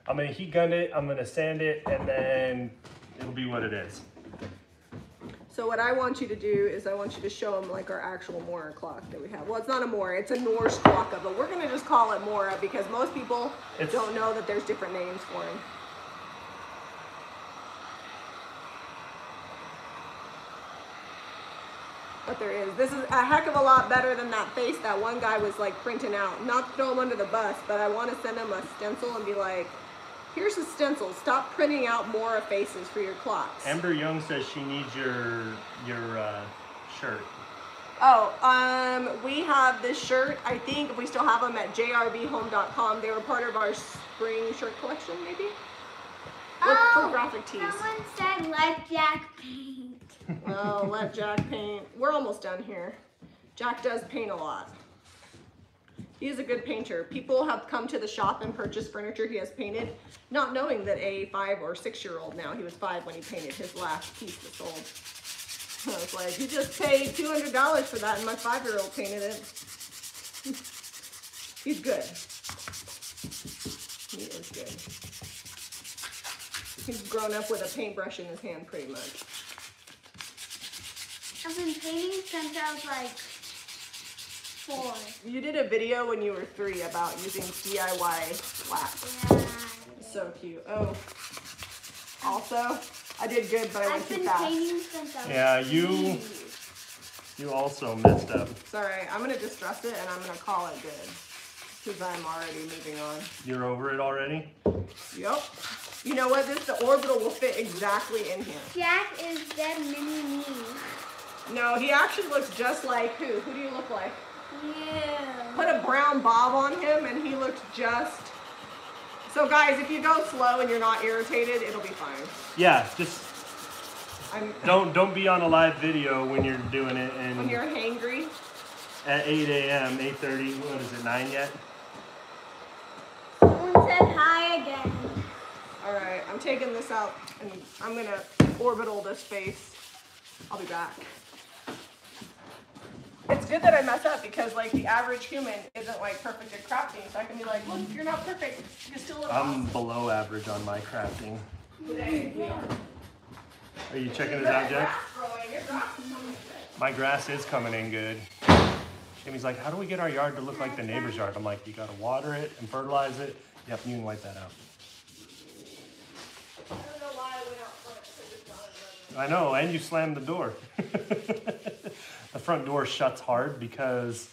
I'm gonna heat gun it. I'm gonna sand it, and then it'll be what it is. So what I want you to do is I want you to show them like our actual Mora clock that we have. Well, it's not a Mora, it's a Norse clock, but we're gonna just call it Mora because most people it's, don't know that there's different names for them. But there is. This is a heck of a lot better than that face that one guy was like printing out. Not to throw him under the bus, but I want to send him a stencil and be like, here's a stencil. Stop printing out Mora faces for your clocks. Amber Young says she needs your your uh, shirt. Oh, um, we have this shirt. I think if we still have them at j r b home dot com. They were part of our spring shirt collection, maybe. Oh, for graphic tees. Someone said let Jack paint. Oh, let Jack paint. We're almost done here. Jack does paint a lot. He's a good painter. People have come to the shop and purchased furniture he has painted, not knowing that a five or six year old now, he was five when he painted his last piece that sold. I was like, you just paid two hundred dollars for that and my five year old painted it. He's good. He is good. He's grown up with a paintbrush in his hand pretty much. I've been painting since I was like four. You did a video when you were three about using D I Y wax. Yeah. So cute. Oh. Also, I did good, but I went too fast. I've been painting since I was yeah, you. You also messed up. Sorry, I'm gonna distress it and I'm gonna call it good because I'm already moving on. You're over it already? Yep. You know what? This the orbital will fit exactly in here. Jack is dead mini me. No, he actually looks just like who? Who do you look like? Yeah. Put a brown bob on him and he looks just... So guys, if you go slow and you're not irritated, it'll be fine. Yeah, just I'm... don't don't be on a live video when you're doing it. And when you're hangry? At eight a m, eight thirty, what is it, nine yet? Someone said hi again. All right, I'm taking this out and I'm gonna orbital this face. I'll be back. It's good that I mess up because like the average human isn't like perfect at crafting, so I can be like, look, you're not perfect. You can still look I'm awesome. Below average on my crafting. Today, yeah. Are you checking it out, Jack? My grass is coming in good. Jimmy's like, how do we get our yard to look like the neighbor's yard? I'm like, you gotta water it and fertilize it. Yep, you can wipe that out. I don't know why I went out front. I know, and you slammed the door. The front door shuts hard because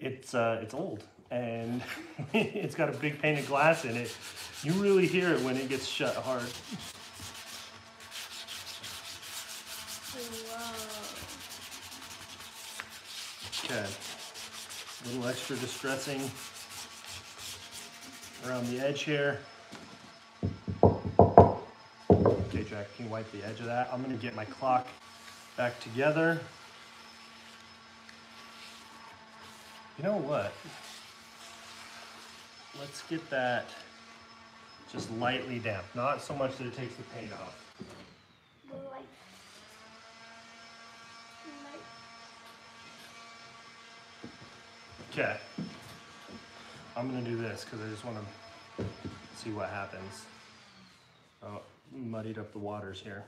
it's uh, it's old and it's got a big pane of glass in it. You really hear it when it gets shut hard. Okay, a little extra distressing around the edge here. Okay, Jack, can you wipe the edge of that? I'm gonna get my clock back together. You know what? Let's get that just lightly damp. Not so much that it takes the paint off. Light. Light. Okay. I'm gonna do this because I just wanna see what happens. Oh, muddied up the waters here.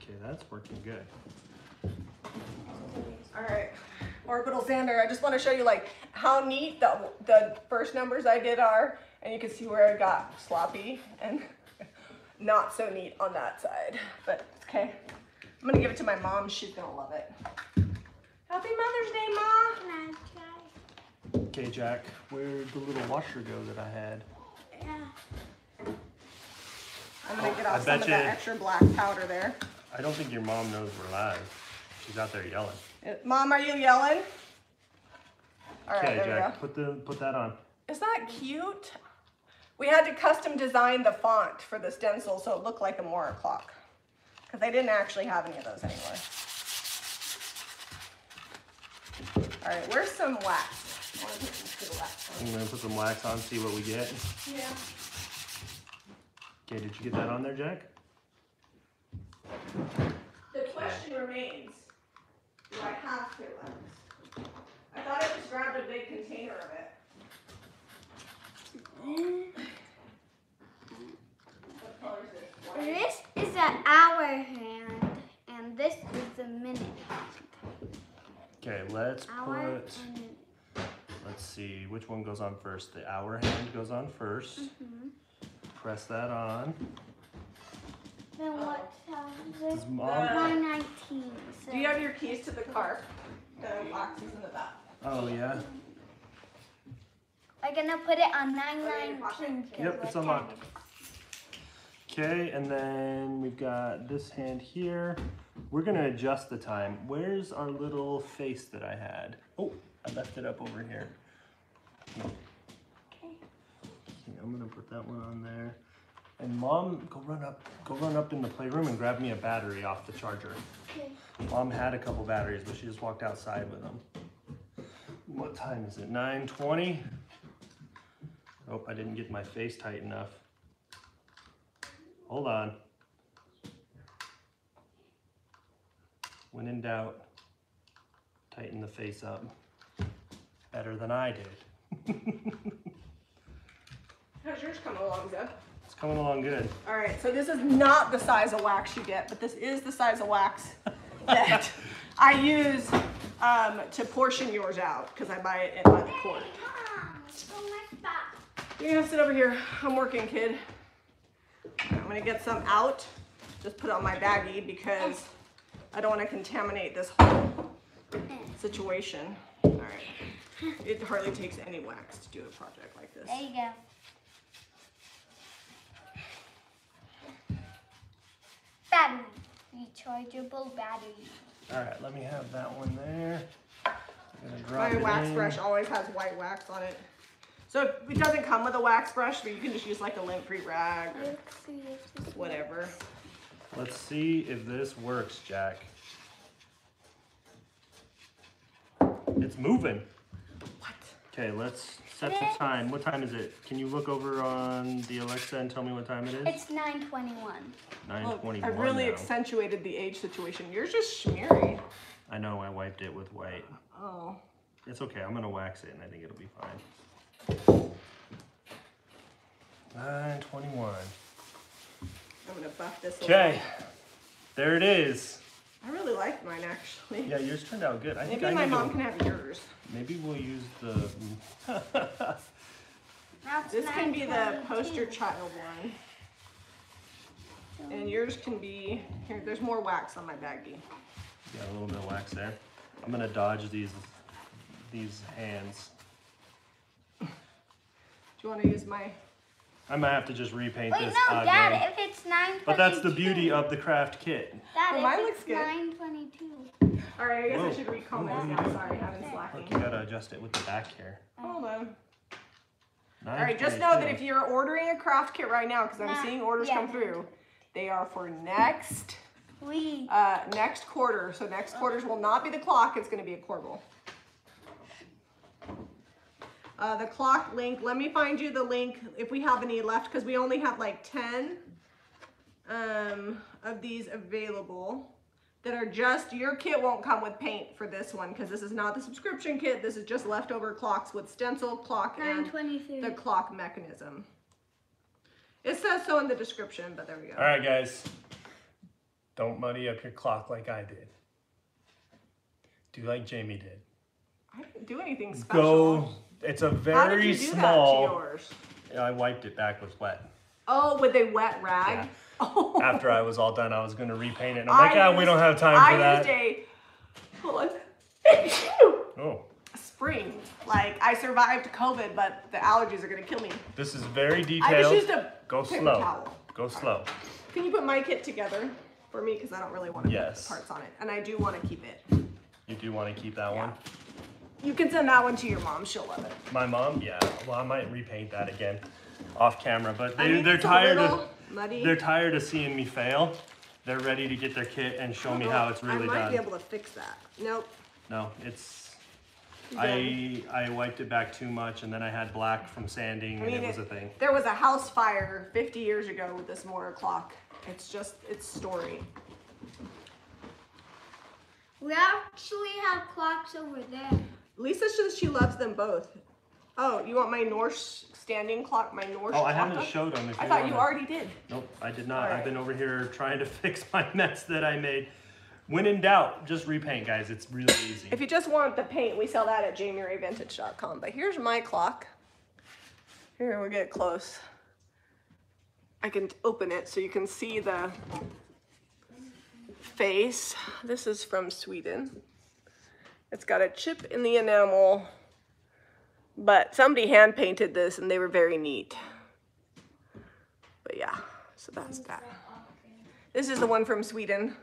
Okay, that's working good. All right, orbital Xander, I just want to show you like how neat the, the first numbers I did are, and you can see where I got sloppy and not so neat on that side, but it's okay. I'm gonna give it to my mom, she's gonna love it. Happy Mother's Day, Mom! Okay, Jack, where'd the little washer go that I had? Yeah. I'm gonna oh, get off some of that extra black powder there. I don't think your mom knows we're live. She's out there yelling. Mom, are you yelling? All right, okay, there Jack, we go. Put, the, put that on. Is that cute? We had to custom design the font for the stencil so it looked like a Mora clock, because they didn't actually have any of those anywhere. All right, where's some wax? I want to put some wax on. I'm going to put some wax on, see what we get. Yeah. Okay, did you get that on there, Jack? The question remains, do I have to wax? I thought I just grabbed a big container of it. What color is this? This is an hour hand, and this is the minute hand. Okay, let's hour put, let's see, which one goes on first? The hour hand goes on first. Mm-hmm. Press that on. Then what time is it? one nineteen. So. Do you have your keys to the car? The box is in the back. Oh, yeah. We're gonna put it on nine nine. Yep, it's unlocked. Okay, and then we've got this hand here. We're gonna adjust the time. Where's our little face that I had? Oh, I left it up over here. Okay. Okay, I'm gonna put that one on there. And Mom, go run up, go run up in the playroom and grab me a battery off the charger. Okay. Mom had a couple batteries, but she just walked outside with them. What time is it? nine twenty? Oh, I didn't get my face tight enough. Hold on. When in doubt, tighten the face up. Better than I did. How's yours coming along, Zeb? It's coming along good. All right, so this is not the size of wax you get, but this is the size of wax that I use um, to portion yours out, because I buy it in by the quart. You're gonna sit over here. I'm working, kid. I'm gonna get some out. Just put it on my baggie because I don't want to contaminate this whole situation. All right. It hardly takes any wax to do a project like this. There you go. Battery. Rechargeable battery. All right. Let me have that one there. My wax brush always has white wax on it. So if it doesn't come with a wax brush, but you can just use like a lint-free rag or whatever. Let's see if this works, Jack. It's moving. What? Okay, let's set the time. What time is it? Can you look over on the Alexa and tell me what time it is? It's nine twenty-one. nine twenty-one. I've really now. accentuated the age situation. Yours is schmeary. I know, I wiped it with white. Oh. It's okay, I'm going to wax it and I think it'll be fine. nine twenty-one. I'm gonna buff this a Okay, little. There it is. I really liked mine actually. Yeah, yours turned out good. I maybe think my I mom to, can have yours. Maybe we'll use the. This can be the poster child one, and yours can be here. There's more wax on my baggie. Yeah, a little bit of wax there. I'm gonna dodge these these hands. Do you want to use my? I might have to just repaint Wait, this. Wait, no, Dad. Again. If it's nine. But that's the beauty of the craft kit. Dad, well, mine if looks it's good. Nine twenty-two. All right, I guess Whoa. I should recall this now. Sorry, I've been slacking. Look, you gotta adjust it with the back here. Hold on. All right, just know that if you're ordering a craft kit right now, because I'm Not seeing orders yet. come through, they are for next. Please. Uh, next quarter. So next quarters will not be the clock. It's going to be a corbel. Uh, the clock link, let me find you the link if we have any left, because we only have like ten um, of these available that are just, your kit won't come with paint for this one, because this is not the subscription kit. This is just leftover clocks with stencil, clock, and the clock mechanism. It says so in the description, but there we go. All right, guys. Don't muddy up your clock like I did. Do like Jamie did. I didn't do anything special. Go. It's a very How did you do small. That to yours? I wiped it back with wet. Oh, with a wet rag? Yeah. Oh. After I was all done, I was going to repaint it. And I'm I like, ah, oh, we don't have time I for that. I used a, hold on, oh. spring. Like, I survived COVID, but the allergies are going to kill me. This is very detailed. I just used a Go slow. Towel. Go slow. Right. Can you put my kit together for me? Because I don't really want to yes. put parts on it. And I do want to keep it. You do want to keep that yeah. one? you can send that one to your mom. She'll love it. My mom? Yeah. Well, I might repaint that again off camera, but they, I mean, they're tired of muddy. They're tired of seeing me fail. They're ready to get their kit and show oh, me how it's really done. I might done. be able to fix that. Nope. No, it's... I, I wiped it back too much, and then I had black from sanding, I mean, and it was a thing. There was a house fire fifty years ago with this Mora clock. It's just its story. We actually have clocks over there. Lisa says she loves them both. Oh, you want my Norse standing clock? My Norse. Oh, I haven't clock? showed them. If I you thought you already did. Nope, I did not. Right. I've been over here trying to fix my mess that I made. When in doubt, just repaint, guys. It's really easy. If you just want the paint, we sell that at Jami Ray Vintage dot com. But here's my clock. Here, we'll get close. I can open it so you can see the face. This is from Sweden. It's got a chip in the enamel, but somebody hand painted this and they were very neat. But yeah, so that's that. This is the one from Sweden.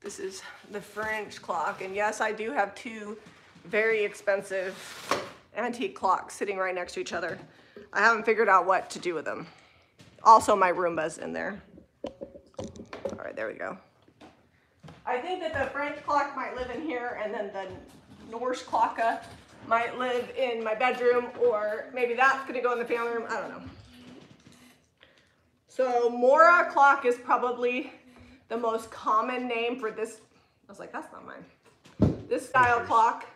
This is the French clock, and yes, I do have two very expensive antique clocks sitting right next to each other. I haven't figured out what to do with them. Also, my Roomba's in there. All right, there we go. I think that the French clock might live in here, and then the Norse clock might live in my bedroom, or maybe that's gonna go in the family room, I don't know. So Mora clock is probably the most common name for this. I was like, that's not mine. This style clock,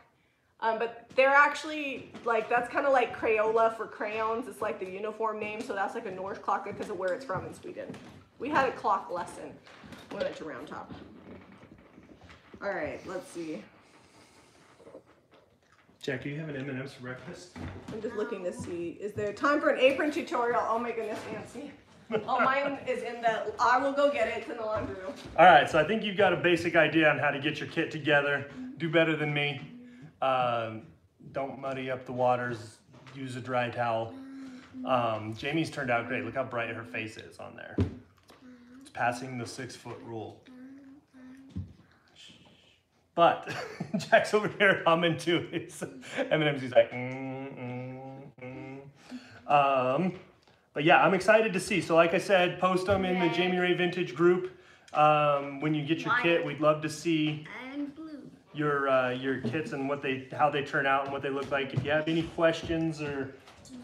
um, but they're actually like, that's kind of like Crayola for crayons. It's like the uniform name. So that's like a Norse clock because of where it's from in Sweden. We had a clock lesson when we went to Round Top. All right, let's see. Jack, do you have an M and M's for breakfast? I'm just looking to see, is there time for an apron tutorial? Oh my goodness, Nancy. Oh, mine is in the, I will go get it, it's in the laundry room. All right, so I think you've got a basic idea on how to get your kit together. Do better than me. Um, don't muddy up the waters. Use a dry towel. Um, Jami's turned out great. Look how bright her face is on there. It's passing the six foot rule. But Jack's over here humming to his M and M's. He's like, mm, mm, mm. Um, But yeah, I'm excited to see. So like I said, post them in the Jami Ray Vintage group. Um, when you get your kit, we'd love to see your uh, your kits and what they how they turn out and what they look like. If you have any questions or,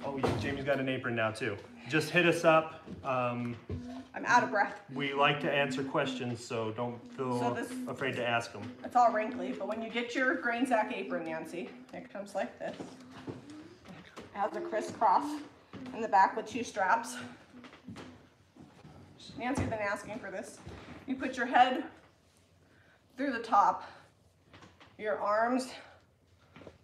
oh, Jami's got an apron now too. Just hit us up. Um, I'm out of breath. We like to answer questions, so don't feel so this, afraid to ask them. It's all wrinkly, but when you get your grain sack apron, Nancy, it comes like this. It has a crisscross in the back with two straps. Nancy's been asking for this. You put your head through the top, your arms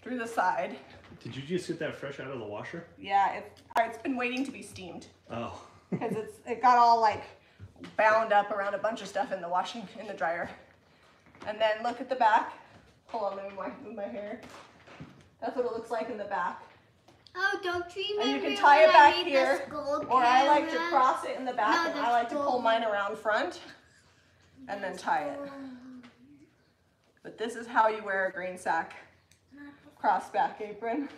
through the side. Did you just get that fresh out of the washer? Yeah, it, it's been waiting to be steamed. Oh. Because it's it got all like bound up around a bunch of stuff in the washing, in the dryer. And then look at the back. Hold on, let me move my hair. That's what it looks like in the back. Oh, don't you remember? And you can tie it back here, or I like to cross it in the back, and I like to pull mine around front and then tie it. But this is how you wear a grain sack cross back apron.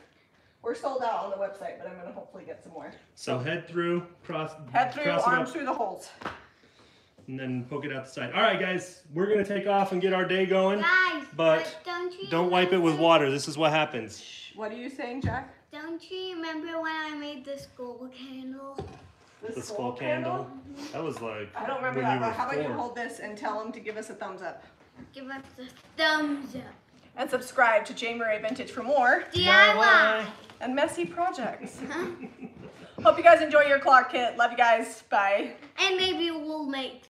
We're sold out on the website, but I'm going to hopefully get some more. So head through, cross, head through, arms through the holes, and then poke it out the side. All right, guys, we're going to take off and get our day going. Guys, but don't, don't wipe it with water. This is what happens. What are you saying, Jack? Don't you remember when I made the skull candle? The, the skull, skull candle? Mm-hmm. That was like, I don't remember that, but how about you hold this and tell them to give us a thumbs up? Give us a thumbs up. And subscribe to Jami Ray Vintage for more D I Y and messy projects. Hope you guys enjoy your clock kit. Love you guys. Bye. And maybe we'll make